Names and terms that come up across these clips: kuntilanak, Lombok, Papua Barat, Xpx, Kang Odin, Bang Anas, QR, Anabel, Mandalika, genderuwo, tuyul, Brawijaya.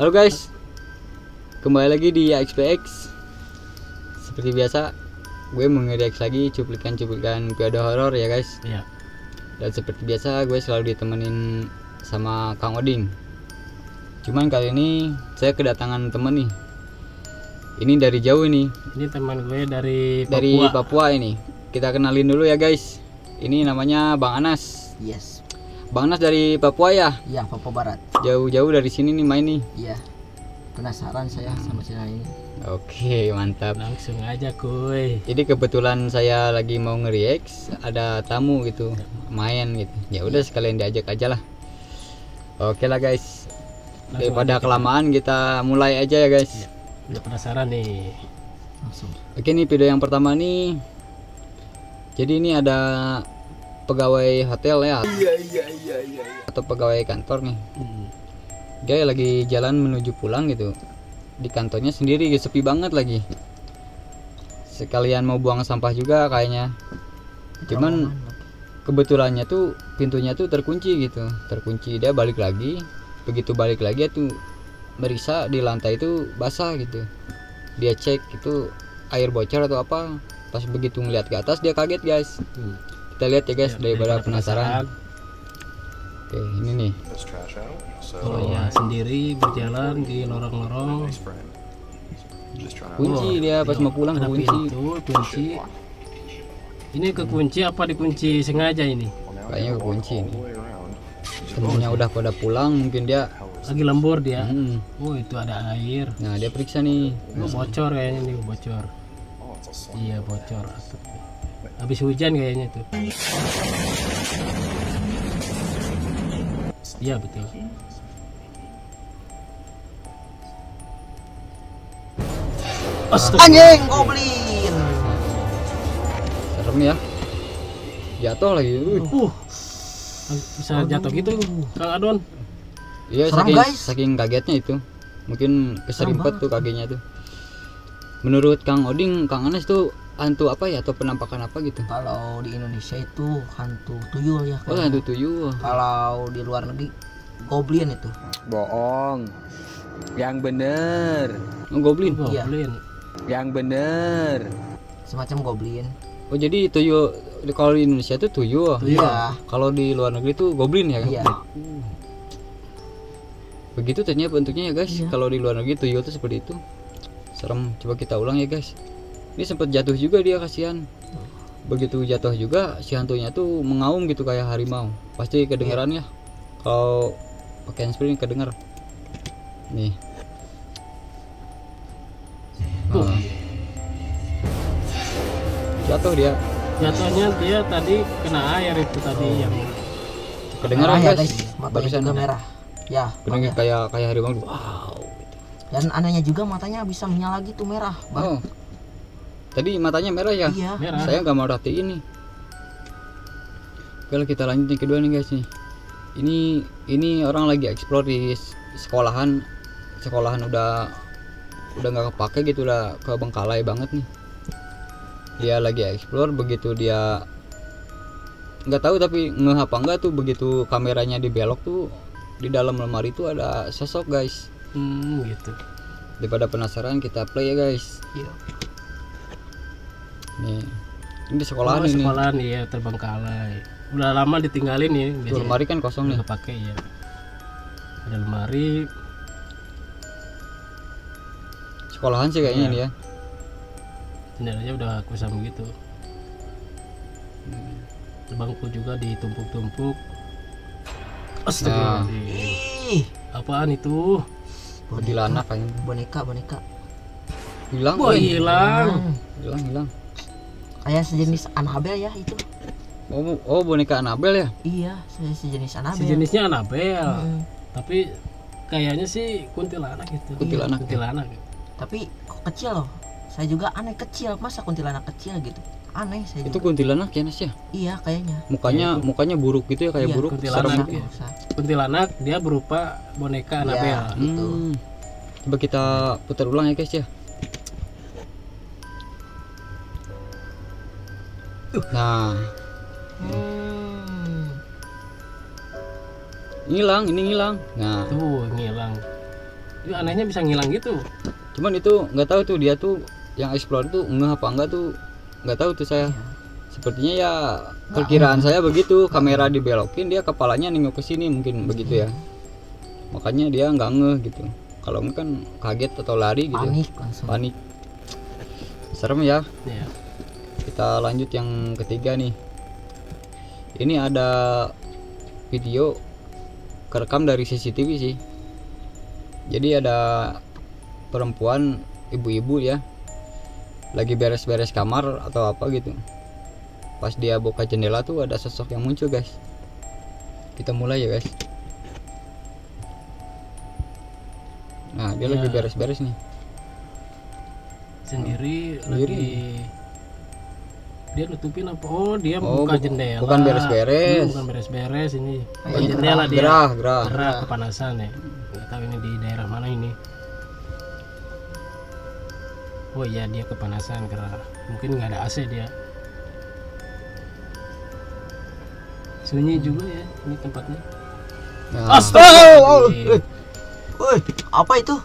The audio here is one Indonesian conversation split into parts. Halo guys, kembali lagi di Xpx. Seperti biasa, gue mau nge-react lagi cuplikan-cuplikan video horor ya guys. Iya. Dan seperti biasa, gue selalu ditemenin sama Kang Odin. Cuman kali ini saya kedatangan temen nih. Ini dari jauh ini. Ini teman gue dari Papua. Dari Papua ini. Kita kenalin dulu ya guys. Ini namanya Bang Anas. Yes. Bang Nas dari Papua ya? Iya, Papua Barat. Jauh-jauh dari sini nih main nih? Iya. Penasaran saya sama channel ini. Oke, mantap. Langsung aja kuy. Jadi kebetulan saya lagi mau nge-react, ada tamu gitu, main gitu. Ya udah sekalian diajak aja lah. Oke lah guys. Daripada kelamaan kita mulai aja ya guys. Udah penasaran nih. Langsung. Oke nih video yang pertama nih. Jadi ini ada pegawai hotel ya, iya. Atau pegawai kantor nih, dia lagi jalan menuju pulang gitu, di kantornya sendiri, sepi banget lagi, sekalian mau buang sampah juga kayaknya, cuman kebetulannya tuh pintunya tuh terkunci gitu, dia balik lagi, begitu balik lagi tuh meriksa di lantai itu basah gitu, dia cek itu air bocor atau apa, pas begitu ngeliat ke atas dia kaget guys. Kita lihat ya guys, daripada penasaran. Oke, ini nih. Oh ya, sendiri berjalan di lorong-lorong. Kunci dia pas mau pulang kekunci. Ini kekunci apa dikunci sengaja ini? Kayaknya kekunci ini. Temennya udah pada pulang, mungkin dia lagi lembur dia. Oh, itu ada air. Nah, dia periksa nih. Bocor kayaknya nih, bocor. Iya, bocor. Habis hujan kayaknya tuh. Iya betul. Anjing goblin. Serem ya. Jatuh lagi. Bisa jatuh gitu Kang Adon. Iya, saking kagetnya itu. Mungkin keserimpet tuh kakinya tuh. Menurut Kang Odin, Kang Anas tuh hantu apa ya atau penampakan apa gitu? Kalau di Indonesia itu hantu tuyul ya. Oh, hantu tuyul. Kalau di luar negeri goblin itu. Bohong. Yang bener. Goblin. Iya. Yang bener. Semacam goblin. Oh, jadi tuyul kalau di Indonesia itu tuyul. Iya. Kalau di luar negeri itu goblin ya kan? Iya. Begitu ternyata bentuknya ya guys. Iya. Kalau di luar negeri tuyul itu seperti itu. Serem. Coba kita ulang ya guys. Ini sempat jatuh juga dia, kasihan. Begitu jatuh juga si hantunya tuh mengaum gitu kayak harimau. Pasti kedengeran ya. Kalau pakai handspring kedenger. Nih. Jatuh dia. Jatuhnya dia tadi kena air itu tadi yang kedengeran guys. Barusan merah. Ya. Kedengeran kayak harimau. Wow. Dan anehnya juga matanya bisa menyala gitu merah. Tadi matanya merah ya? Iya. Merah. Saya nggak mau rati ini. Oke, kita lanjut yang kedua nih guys nih. Ini orang lagi eksplor di sekolahan udah nggak kepake gitu, udah kebengkalai banget nih. Dia lagi eksplor, begitu dia nggak tahu tapi ngeh apa enggak tuh, begitu kameranya dibelok tuh di dalam lemari tuh ada sosok guys. Gitu. Daripada penasaran kita play ya guys. Iya. Nih. Ini sekolahan ini. Sekolahan ya, terbengkalai. Udah lama ditinggalin ya. Tuh, lemari kan kosong nih. Enggak pakai ya. Ada lemari. Sekolahan sih kayaknya ini ya. Jendelanya udah kusam gitu. Bangku juga ditumpuk-tumpuk. Astaga. Apaan itu? Kuntilanak kayaknya. Boneka. Hilang. Kayak sejenis Anabel ya itu. Oh, boneka Anabel ya? Iya, sejenis Anabel. Sejenisnya Anabel. Tapi kayaknya sih kuntilanak gitu. Kuntilanak. Ya. Tapi kok kecil loh. Saya juga aneh kecil, masa kuntilanak kecil gitu. Aneh saya juga. Itu kuntilanak ya, Nas ya? Iya, kayaknya. Mukanya buruk gitu ya, kayak buruk. Kuntilanak. Ya. Kuntilanak dia berupa boneka Anabel ya, gitu. Coba kita putar ulang ya, guys ya. Nah, hilang, ini hilang. Nah, tuh hilang. Itu anehnya bisa ngilang gitu. Cuman itu nggak tahu tuh dia tuh yang explore tuh ngeh apa enggak tuh nggak tahu tuh saya. Sepertinya ya perkiraan saya begitu, kamera dibelokin dia kepalanya nengok ke sini mungkin begitu ya. Makanya dia nggak ngeh gitu. Kalau enggak kan kaget atau lari gitu. Panik langsung. Panik. Serem ya. Iya. Kita lanjut yang ketiga nih. Ini ada video kerekam dari CCTV sih. Jadi ada perempuan ibu-ibu ya lagi beres-beres kamar atau apa gitu. Pas dia buka jendela tuh ada sosok yang muncul guys. Kita mulai ya guys. Nah dia ya, lagi beres-beres nih sendiri. Nah, lagi dia nutupin apa? Oh dia buka jendela. Bukan beres-beres. Bukan beres-beres ini. Buka jendela dia. Gerah kepanasan ya. Nggak tahu ini di daerah mana ini. Oh iya dia kepanasan gerah. Mungkin nggak ada AC dia. Sunyi juga ya ini tempatnya. Nah. Astaga. Woi apa itu?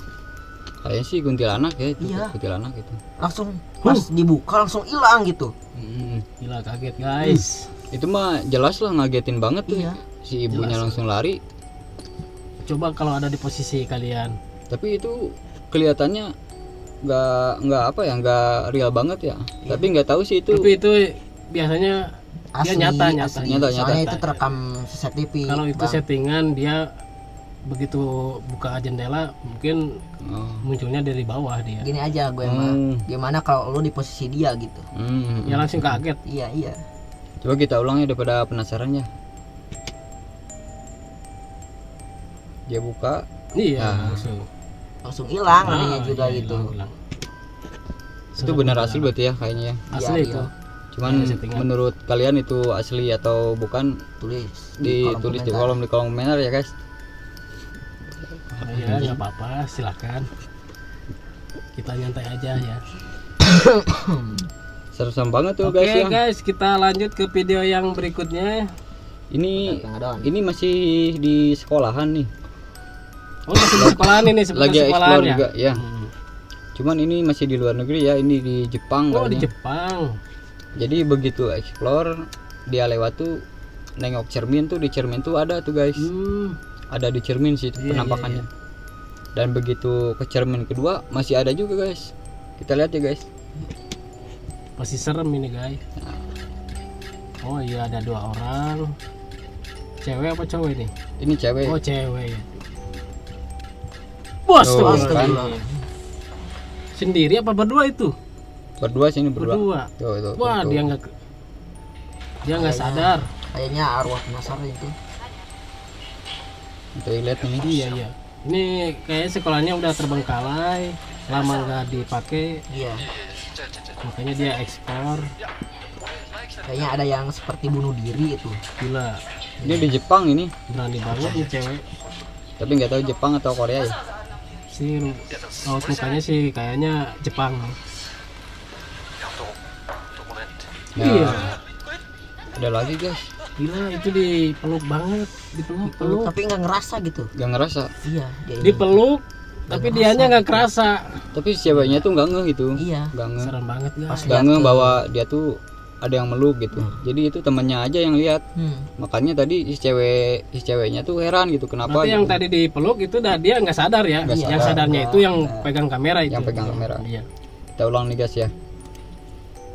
Kayaknya sih kuntilanak ya itu. Iya. Kuntilanak itu. Langsung pas dibuka langsung hilang gitu. Gila kaget guys. Itu mah jelas lah ngagetin banget tuh. Iya. Si ibunya jelas. Langsung lari. Coba kalau ada di posisi kalian. Tapi itu kelihatannya nggak apa ya, nggak real banget ya. Iya. Tapi nggak tahu sih itu. Tapi itu biasanya asli, dia nyata. Soalnya itu terekam CCTV. Kalau itu settingan dia begitu buka jendela mungkin munculnya dari bawah dia. Gini aja gue mah, gimana kalau lu di posisi dia gitu. Ya langsung kaget. Iya. Coba kita ulangi daripada penasarannya. Dia buka. Iya. Nah. Langsung hilang larinya juga iya, gitu. Ilang. Itu benar asli berarti ya kayaknya. Asli ya, itu. Iya. Cuman menurut kalian itu asli atau bukan tulis ditulis di kolom komentar ya guys. Ya nggak apa-apa, silakan kita nyantai aja ya. Seru-seru banget tuh guys. Oke guys, kita lanjut ke video yang berikutnya. Ini masih di sekolahan nih. Oh masih di sekolahan ini lagi sekolah juga ya. Cuman ini masih di luar negeri ya, ini di Jepang. Oh di Jepang. Jadi begitu explore dia lewat tuh nengok cermin tuh, di cermin tuh ada tuh guys. Ada di cermin sih penampakannya. Dan begitu ke cermin kedua masih ada juga guys. Kita lihat ya guys. Masih serem ini guys. Nah. Oh iya ada dua orang. Cewek apa cowok ini? Ini cewek. Oh cewek ya. Bos tuh kan. Sendiri apa berdua itu? Berdua sini berdua. Tuh. Wah tuh. Dia nggak sadar. Kayaknya arwah penasaran itu. Toilet ini iya ini kayak sekolahnya udah terbengkalai lama nggak dipakai. Iya makanya dia ekspor. Kayaknya ada yang seperti bunuh diri itu. Gila dia di Jepang ini berani banget nih cewek. Tapi nggak tahu Jepang atau Korea ya si mukanya sih kayaknya Jepang. Iya ada lagi guys. Gila itu dipeluk banget, dipeluk. Tapi nggak ngerasa gitu. Nggak ngerasa. Iya. Dipeluk, tapi dianya nggak kerasa. Tapi ceweknya tuh nggak ngeh gitu. Iya. Nggak ngeh. Serem banget guys. Nggak ngeh bahwa dia tuh ada yang meluk gitu. Jadi itu temannya aja yang lihat. Makanya tadi si ceweknya tuh heran gitu kenapa. Tapi yang tadi dipeluk itu dah dia nggak sadar ya. Gak sadar. Yang sadarnya itu yang pegang kamera itu. Yang pegang kamera. Iya. Kita ulang nih guys ya.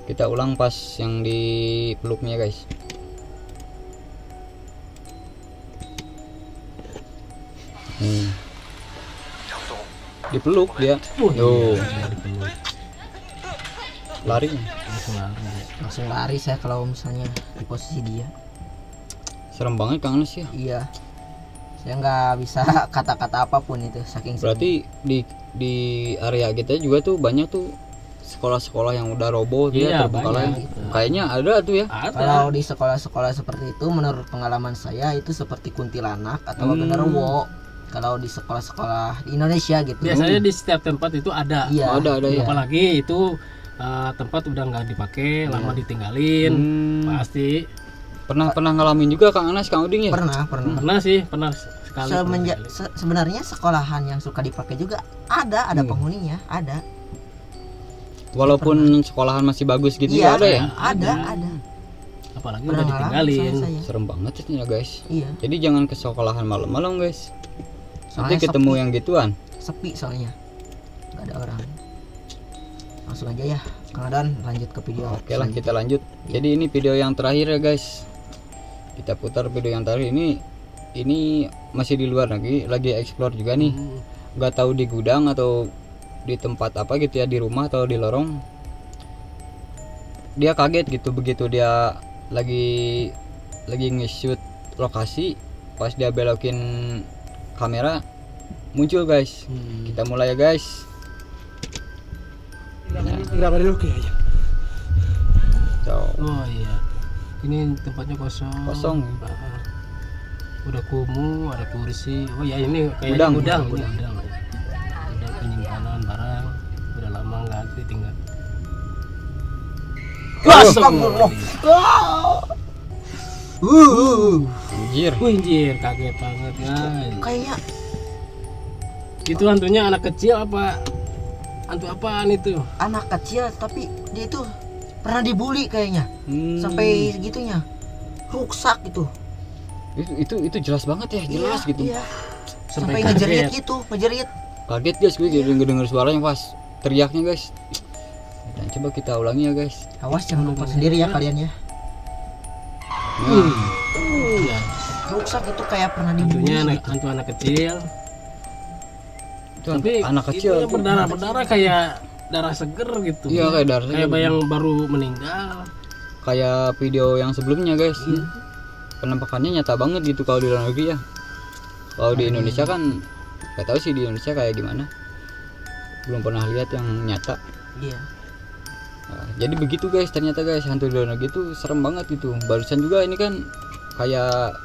Kita ulang pas yang dipeluknya guys. Dipeluk dia. Lari. Langsung lari saya kalau misalnya di posisi dia. Serem banget Kang Anas ya. Iya. Saya nggak bisa kata-kata apapun itu saking. Berarti di area kita juga tuh banyak tuh sekolah-sekolah yang udah roboh dia terbengkalai. Kayaknya ada tuh ya. Kalau di sekolah-sekolah seperti itu menurut pengalaman saya itu seperti kuntilanak atau genderuwo. Kalau di sekolah-sekolah di Indonesia gitu biasanya di setiap tempat itu ada. Iya, ada apalagi itu tempat udah nggak dipakai lama ditinggalin pasti. Pernah ngalamin juga Kang Anas Kang Odin ya? Pernah sih Sebenarnya sekolahan yang suka dipakai juga ada penghuninya, ada. Walaupun sekolahan masih bagus gitu ya, ada. Apalagi udah ditinggalin. Serem banget ya guys. Iya. Jadi jangan ke sekolahan malam-malam guys. Soalnya nanti ketemu sepi. Yang gituan. Sepi soalnya. Gak ada orang. Langsung aja ya, Kang Odin, lanjut ke video. Oke lah, kita lanjut. Iya. Jadi ini video yang terakhir ya guys. Kita putar video yang terakhir ini masih di luar lagi explore juga nih. Gak tahu di gudang atau di tempat apa gitu ya, di rumah atau di lorong. Dia kaget gitu begitu dia lagi nge-shoot lokasi, pas dia belokin kamera muncul guys. Kita mulai ya guys. Grabar dulu kayaknya. Oh iya. Ini tempatnya kosong. Kosong. Udah kumuh, ada kursi. Oh ya ini kayak gudang. Gudang penyimpanan barang. Udah lama nggak ditinggal. Anjir, kaget banget guys. Kayak itu hantunya anak kecil apa? Hantu apaan itu? Anak kecil, tapi dia itu pernah dibully kayaknya. Sampai gitunya. Rusak gitu. Itu jelas banget ya, jelas iya, gitu. Iya. Sampai ngejerit gitu, ngejerit. Kaget guys, gue denger suaranya pas teriaknya guys. Dan coba kita ulangi ya guys. Awas jangan lupa sendiri ya kalian ya. Rusak itu kayak pernah dibully. Hantu anak kecil. Tapi anak kecil berdarah kayak darah seger gitu. Iya, kayak darah seger. Kayak yang baru meninggal. Kayak video yang sebelumnya, guys. Penampakannya nyata banget gitu kalau di luar negeri ya. Kalau di Indonesia kan enggak tahu sih di Indonesia kayak gimana. Belum pernah lihat yang nyata. Iya. Nah, jadi begitu guys, ternyata guys hantu di luar negeri itu serem banget gitu. Barusan juga ini kan kayak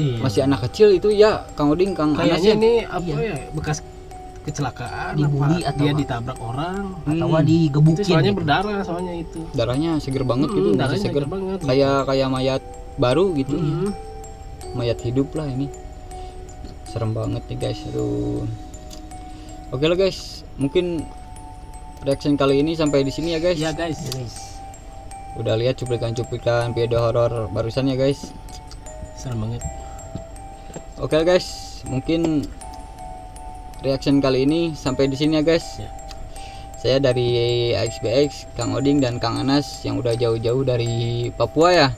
masih anak kecil itu ya, Kang Odin, Kang Anas. Kayaknya ini apa ya, bekas kecelakaan, dibully atau dia ditabrak orang atau digebukin. Soalnya berdarah, soalnya itu. Darahnya seger banget gitu, darahnya seger banget. Kayak mayat baru gitu. Mayat hidup lah ini. Serem banget nih guys, aduh. Oke lah guys, mungkin reaction kali ini sampai di sini ya guys. Ya guys. Udah lihat cuplikan-cuplikan video horor barusan ya guys. Serem banget. Oke guys, mungkin reaction kali ini sampai di sini ya guys. Ya. Saya dari Xpx, Kang Odin dan Kang Anas yang udah jauh-jauh dari Papua ya,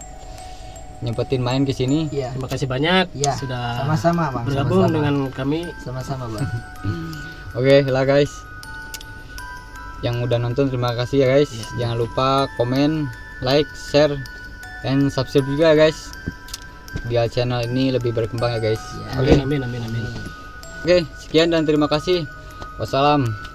nyempetin main ke sini. Ya. Terima kasih banyak ya. Sudah sama-sama bergabung dengan kami. Sama-sama bang. Oke lah guys, yang udah nonton terima kasih ya guys. Ya. Jangan lupa komen, like, share, and subscribe juga ya guys. Biar channel ini lebih berkembang ya guys. Amin. Oke, sekian dan terima kasih. Wassalam.